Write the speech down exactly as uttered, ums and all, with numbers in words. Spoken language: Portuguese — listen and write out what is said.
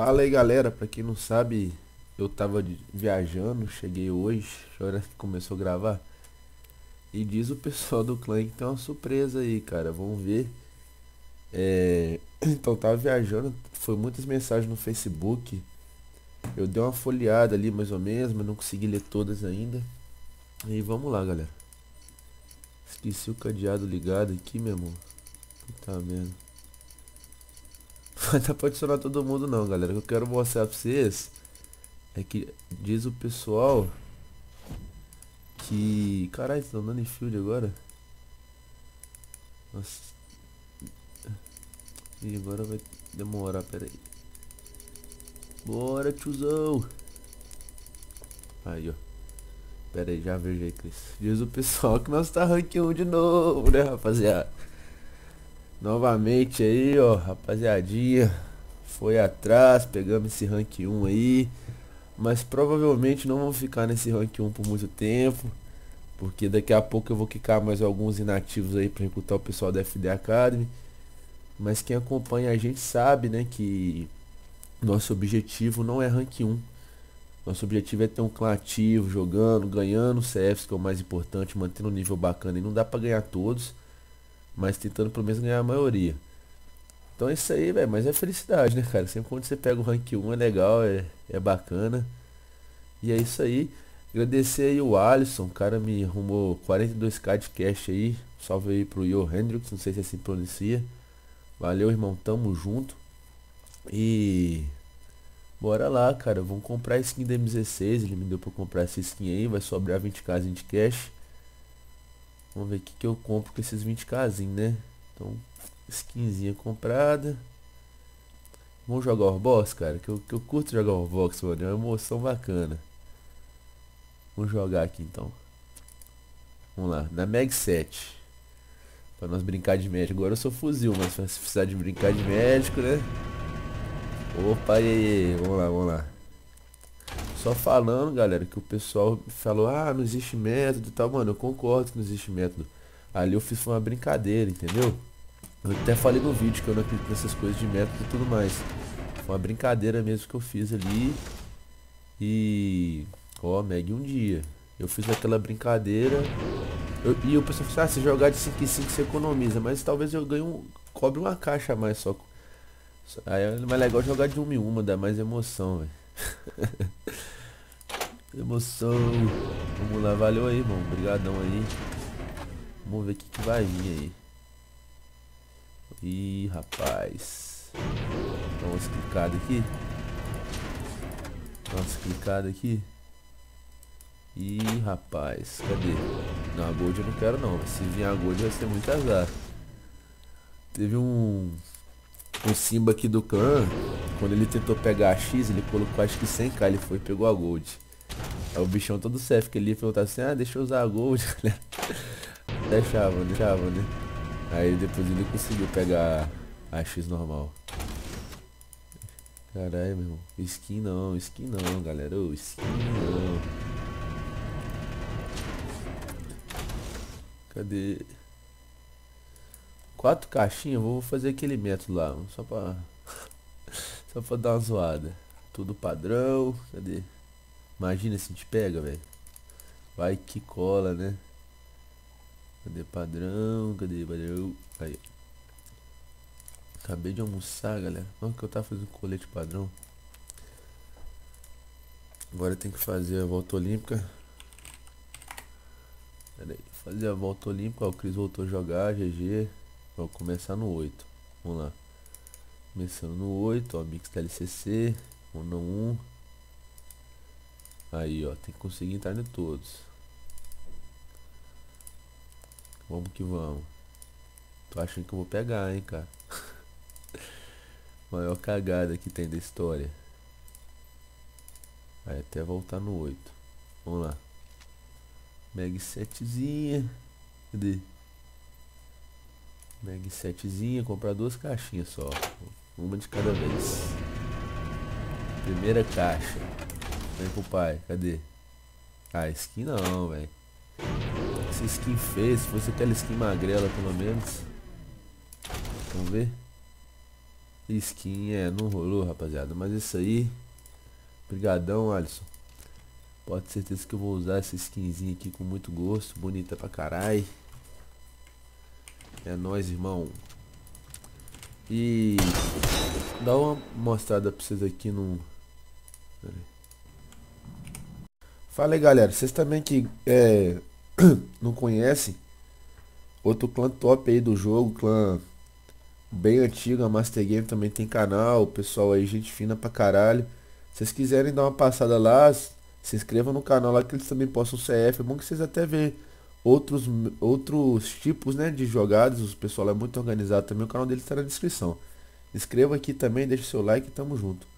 Fala aí galera, pra quem não sabe, eu tava viajando, cheguei hoje, olha que começou a gravar. E diz o pessoal do clã que tem uma surpresa aí, cara, vamos ver. É... Então tava viajando, foi muitas mensagens no Facebook. Eu dei uma folheada ali mais ou menos, mas não consegui ler todas ainda. E vamos lá galera. Esqueci o cadeado ligado aqui, meu amor. Puta merda. Não dá pra adicionar todo mundo não, galera. O que eu quero mostrar pra vocês é que diz o pessoal que... Caralho, estão dando em field agora? Nossa. E agora vai demorar, pera aí. Bora, tiozão. Aí, ó. Pera aí, já vejo aí, Cris. Diz o pessoal que nós tá rank um de novo, né, rapaziada? Novamente aí, ó, rapaziadinha, foi atrás, pegamos esse rank um aí, mas provavelmente não vamos ficar nesse rank um por muito tempo, porque daqui a pouco eu vou quicar mais alguns inativos aí pra recrutar o pessoal da F D Academy. Mas quem acompanha a gente sabe, né, que nosso objetivo não é rank um, nosso objetivo é ter um clã ativo, jogando, ganhando os C Fs, que é o mais importante, mantendo um nível bacana, e não dá pra ganhar todos, mas tentando pelo menos ganhar a maioria. Então é isso aí, velho. Mas é felicidade, né, cara? Sempre quando você pega o rank um é legal, é, é bacana. E é isso aí. Agradecer aí o Alisson. O cara me arrumou quarenta e dois k de cash aí. Salve aí pro Yo Hendrix. Não sei se é assim que pronuncia. Valeu, irmão. Tamo junto. E... bora lá, cara. Vamos comprar a skin da M dezesseis. Ele me deu pra comprar essa skin aí. Vai sobrar vinte k de cash. Vamos ver o que, que eu compro com esses vinte k, né? Então, skinzinha comprada. Vamos jogar Orbox, cara, que eu, que eu curto jogar Orbox, mano. É uma emoção bacana. Vamos jogar aqui, então. Vamos lá, na mag sete. Pra nós brincar de médico. Agora eu sou fuzil, mas se precisar de brincar de médico, né? Opa, e aí? Vamos lá, vamos lá. Só falando, galera, que o pessoal falou, ah, não existe método e tal, mano, eu concordo que não existe método. Ali eu fiz uma brincadeira, entendeu? Eu até falei no vídeo que eu não acredito nessas coisas de método e tudo mais. Foi uma brincadeira mesmo que eu fiz ali. E... ó, Mag um dia. Eu fiz aquela brincadeira. Eu, e o pessoal falou, ah, se jogar de cinco em cinco você economiza, mas talvez eu ganhe um... cobre uma caixa a mais só. Aí é mais legal jogar de uma em uma, dá mais emoção, velho. Emoção. Vamos lá, valeu aí, irmão. Obrigadão aí. Vamos ver o que, que vai vir aí. Ih, rapaz. Dá umas clicadas aqui. Dá umas clicadas aqui. Ih, rapaz. Cadê? Não, a gold eu não quero não. Se vir a gold vai ser muito azar. Teve um... o Simba aqui do Khan, quando ele tentou pegar a X, ele colocou acho que cem k, ele foi e pegou a gold. Aí o bichão todo certo que ele ia perguntar assim, ah, deixa eu usar a gold, galera. Deixava, deixava, né? Aí depois ele conseguiu pegar a X normal. Caralho, meu irmão. Skin não, skin não, galera. Ô, skin não. Cadê... Quatro caixinhas, vou fazer aquele método lá, só pra, só pra dar uma zoada. Tudo padrão, cadê? Imagina se a gente pega, velho. Vai que cola, né? Cadê padrão? Cadê padrão? Aí. Acabei de almoçar, galera. Nossa, que eu tava fazendo colete padrão. Agora tem que fazer a volta olímpica. Pera aí, fazer a volta olímpica. O Cris voltou a jogar, G G. Vou começar no oito. Vamos lá. Começando no oito, ó. Mix da L C C. Ou no um. Aí, ó. Tem que conseguir entrar em todos. Vamos que vamos. Tô achando que eu vou pegar, hein, cara. Maior cagada que tem da história. Vai até voltar no oito. Vamos lá. mag setezinha. Cadê? mag setezinha, comprar duas caixinhas só. Uma de cada vez. Primeira caixa. Vem pro pai, cadê? Ah, skin não, velho. Essa skin feia, se fosse aquela skin magrela pelo menos. Vamos ver. Skin, é, não rolou, rapaziada. Mas isso aí, brigadão, Alisson. Pode ter certeza que eu vou usar essa skinzinha aqui com muito gosto. Bonita pra caralho. É nóis, irmão. E dá uma mostrada pra vocês aqui no... Pera aí. Fala aí, galera. Vocês também que é, não conhecem, outro clã top aí do jogo, clã bem antigo, a Master Game também tem canal. O pessoal aí, gente fina pra caralho. Se vocês quiserem dar uma passada lá, se inscrevam no canal lá que eles também postam C F. É bom que vocês até vejam outros, outros tipos, né, de jogadas. O pessoal é muito organizado também. O canal deles está na descrição. Inscreva aqui também, deixa o seu like e tamo junto.